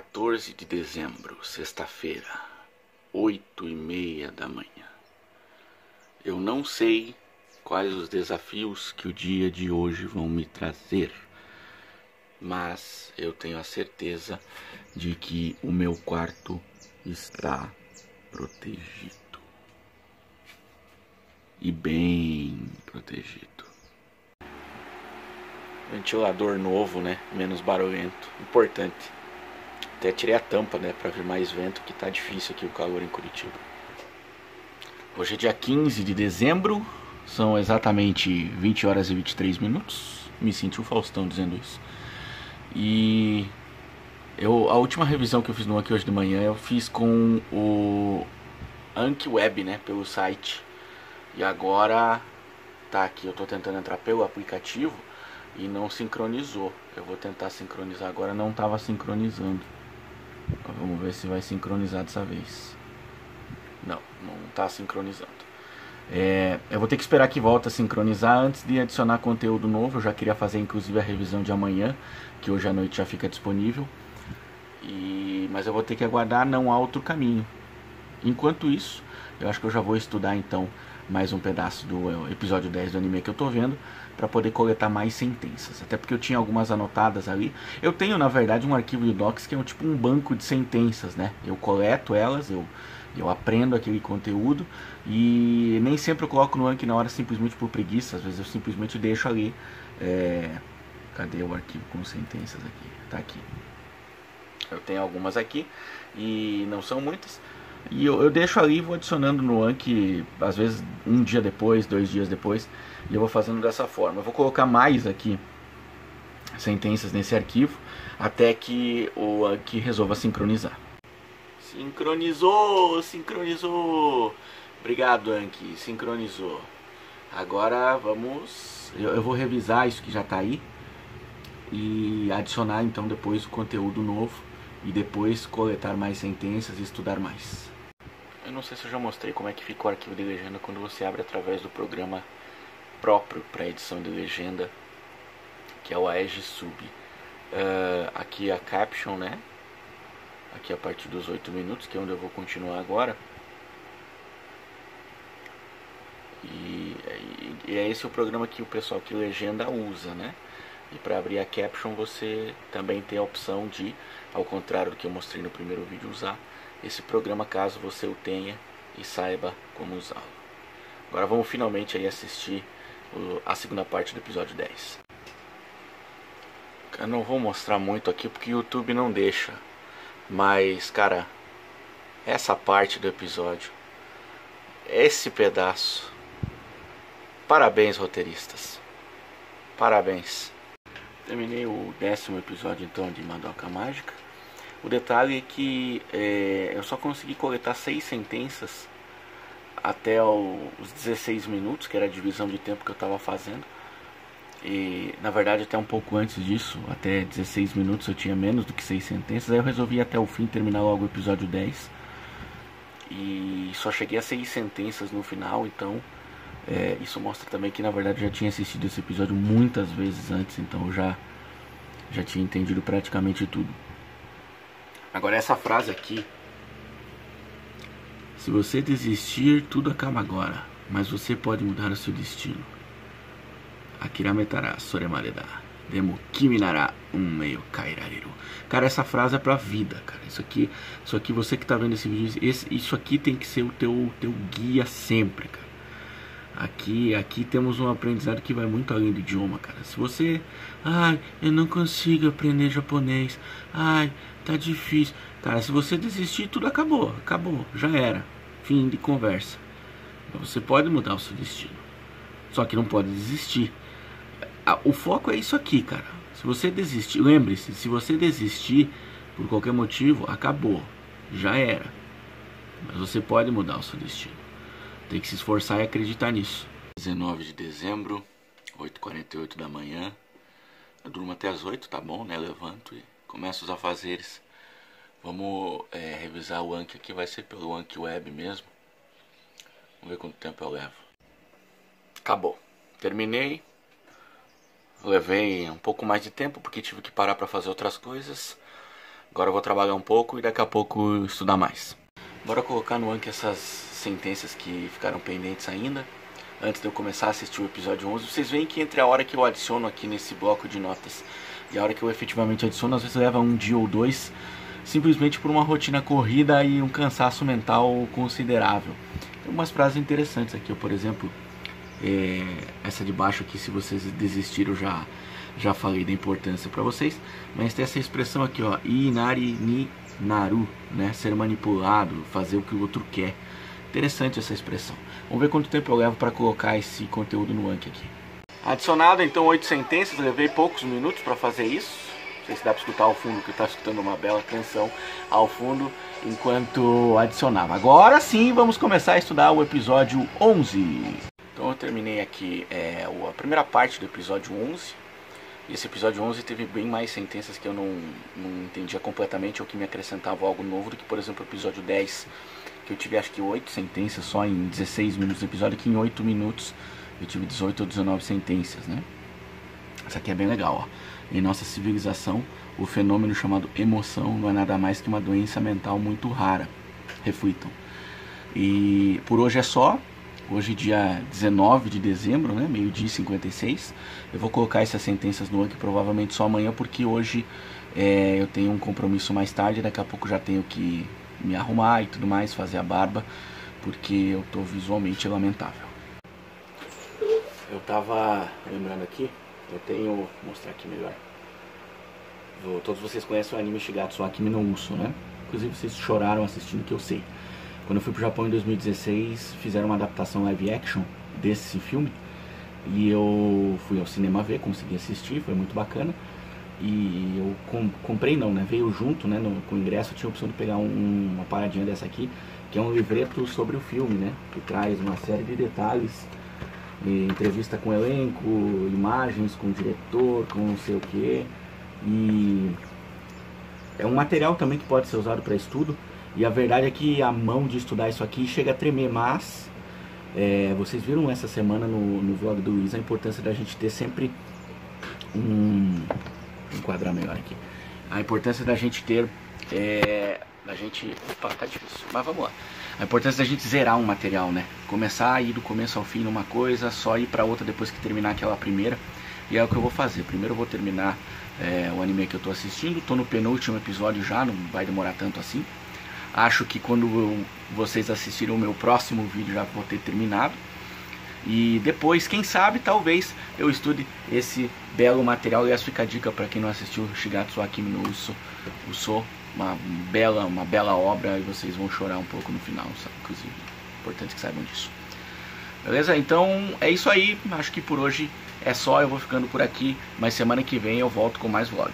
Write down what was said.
14 de dezembro, sexta-feira, 8:30 da manhã. Eu não sei quais os desafios que o dia de hoje vão me trazer, mas eu tenho a certeza de que o meu quarto está protegido. E bem protegido. Ventilador novo, né? Menos barulhento. Importante. Até tirei a tampa, né? Pra vir mais vento, que tá difícil aqui o calor em Curitiba. Hoje é dia 15 de dezembro. São exatamente 20h23. Me senti o Faustão dizendo isso. E a última revisão que eu fiz no Anki hoje de manhã, eu fiz com o Anki Web, né? Pelo site. E agora tá aqui. Eu tô tentando entrar pelo aplicativo e não sincronizou. Eu vou tentar sincronizar agora, não estava sincronizando. Vamos ver se vai sincronizar dessa vez. Não, não está sincronizando. Eu vou ter que esperar que volte a sincronizar antes de adicionar conteúdo novo. Eu já queria fazer inclusive a revisão de amanhã, que hoje à noite já fica disponível. Mas eu vou ter que aguardar, não há outro caminho. Enquanto isso, eu acho que eu já vou estudar então mais um pedaço do episódio 10 do anime que eu tô vendo, para poder coletar mais sentenças, até porque eu tinha algumas anotadas ali. Eu tenho, na verdade, um arquivo de docs que é tipo um banco de sentenças, né? Eu coleto elas, eu aprendo aquele conteúdo, e nem sempre eu coloco no Anki na hora simplesmente por preguiça. Às vezes eu simplesmente deixo ali. Cadê o arquivo com sentenças aqui? Tá aqui. Eu tenho algumas aqui, e não são muitas. E eu deixo ali e vou adicionando no Anki, às vezes um dia depois, 2 dias depois, e eu vou fazendo dessa forma. Eu vou colocar mais aqui sentenças nesse arquivo, até que o Anki resolva sincronizar. Sincronizou! Sincronizou! Obrigado, Anki, sincronizou. Agora vamos... Eu vou revisar isso que já está aí e adicionar então depois o conteúdo novo, e depois coletar mais sentenças e estudar mais. Eu não sei se eu já mostrei como é que fica o arquivo de legenda quando você abre através do programa próprio para edição de legenda, que é o Aegisub. Aqui a caption, né? Aqui a partir dos 8 minutos, que é onde eu vou continuar agora. E é esse o programa que o pessoal que legenda usa, né? E para abrir a caption você também tem a opção de, ao contrário do que eu mostrei no primeiro vídeo, usar esse programa caso você o tenha e saiba como usá-lo. Agora vamos finalmente aí assistir a segunda parte do episódio 10. Eu não vou mostrar muito aqui porque o YouTube não deixa, mas cara, essa parte do episódio, esse pedaço, parabéns roteiristas, parabéns. Terminei o 10º episódio então de Madoka Mágica. O detalhe é que eu só consegui coletar 6 sentenças até os 16 minutos, que era a divisão de tempo que eu estava fazendo. E na verdade até um pouco antes disso, até 16 minutos eu tinha menos do que 6 sentenças. Aí eu resolvi até o fim terminar logo o episódio 10. E só cheguei a 6 sentenças no final, então... isso mostra também que na verdade eu já tinha assistido esse episódio muitas vezes antes, então eu já tinha entendido praticamente tudo. Agora essa frase aqui: se você desistir, tudo acaba agora, mas você pode mudar o seu destino. Akirametara soremareda, demo kiminara unmei kairareru. Cara, essa frase é pra vida, cara. Isso aqui você que tá vendo esse vídeo, isso aqui tem que ser o teu guia sempre, cara. Aqui temos um aprendizado que vai muito além do idioma, cara. Se você... Ai, eu não consigo aprender japonês. Ai, tá difícil. Cara, se você desistir, tudo acabou. Acabou, já era. Fim de conversa. Você pode mudar o seu destino. Só que não pode desistir. O foco é isso aqui, cara. Se você desistir... Lembre-se, se você desistir por qualquer motivo, acabou. Já era. Mas você pode mudar o seu destino. Tem que se esforçar e acreditar nisso. 19 de dezembro, 8:48 da manhã. Eu durmo até as 8, tá bom, né? Levanto e começo os afazeres. Vamos revisar o Anki aqui, vai ser pelo Anki Web mesmo. Vamos ver quanto tempo eu levo. Acabou. Terminei. Levei um pouco mais de tempo porque tive que parar pra fazer outras coisas. Agora eu vou trabalhar um pouco e daqui a pouco estudar mais. Bora colocar no Anki essas sentenças que ficaram pendentes ainda. Antes de eu começar a assistir o episódio 11, vocês veem que entre a hora que eu adiciono aqui nesse bloco de notas e a hora que eu efetivamente adiciono, às vezes leva um dia ou dois, simplesmente por uma rotina corrida e um cansaço mental considerável. Tem umas frases interessantes aqui, por exemplo, essa de baixo aqui, se vocês desistiram, já falei da importância pra vocês, mas tem essa expressão aqui, ó, inari ni naru, né, ser manipulado, fazer o que o outro quer. Interessante essa expressão. Vamos ver quanto tempo eu levo para colocar esse conteúdo no Anki aqui. Adicionado então 8 sentenças, levei poucos minutos para fazer isso. Não sei se dá para escutar ao fundo, que eu estava escutando uma bela canção ao fundo enquanto adicionava. Agora sim, vamos começar a estudar o episódio 11. Então eu terminei aqui a primeira parte do episódio 11. Esse episódio 11 teve bem mais sentenças que eu não entendia completamente ou que me acrescentava algo novo do que, por exemplo, o episódio 10. Que eu tive acho que 8 sentenças só em 16 minutos do episódio, que em 8 minutos eu tive 18 ou 19 sentenças, né? Isso aqui é bem legal, ó. Em nossa civilização, o fenômeno chamado emoção não é nada mais que uma doença mental muito rara. Reflitam. E por hoje é só. Hoje, dia 19 de dezembro, né? Meio-dia e 56. Eu vou colocar essas sentenças no Anki provavelmente só amanhã, porque hoje eu tenho um compromisso mais tarde. Daqui a pouco já tenho que me arrumar e tudo mais, fazer a barba, porque eu tô visualmente lamentável. Eu tava lembrando aqui, eu tenho, vou mostrar aqui melhor. Todos vocês conhecem o anime Shigatsu wa Kimi no Uso, né? Inclusive vocês choraram assistindo, que eu sei. Quando eu fui pro Japão em 2016, fizeram uma adaptação live action desse filme e eu fui ao cinema ver, consegui assistir, foi muito bacana. E eu comprei não, né? Veio junto, né? Com o ingresso eu tinha a opção de pegar uma paradinha dessa aqui, que é um livreto sobre o filme, né? Que traz uma série de detalhes, entrevista com o elenco, imagens com o diretor, com não sei o que. E é um material também que pode ser usado para estudo. E a verdade é que a mão de estudar isso aqui chega a tremer, mas vocês viram essa semana no vlog do Luiz a importância da gente ter sempre enquadrar melhor aqui. A importância da gente ter opa, tá difícil, mas vamos lá. A importância da gente zerar um material, né? Começar a ir do começo ao fim numa coisa, só ir pra outra depois que terminar aquela primeira. E é o que eu vou fazer. Primeiro eu vou terminar o anime que eu tô assistindo. Tô no penúltimo episódio já, não vai demorar tanto assim. Acho que quando vocês assistirem o meu próximo vídeo já vou ter terminado. E depois, quem sabe, talvez eu estude esse belo material. E essa fica a dica para quem não assistiu Shigatsu wa Kimi no Uso, uma bela obra, e vocês vão chorar um pouco no final, sabe? Inclusive, importante que saibam disso. Beleza? Então é isso aí, acho que por hoje é só, eu vou ficando por aqui, mas semana que vem eu volto com mais vlog.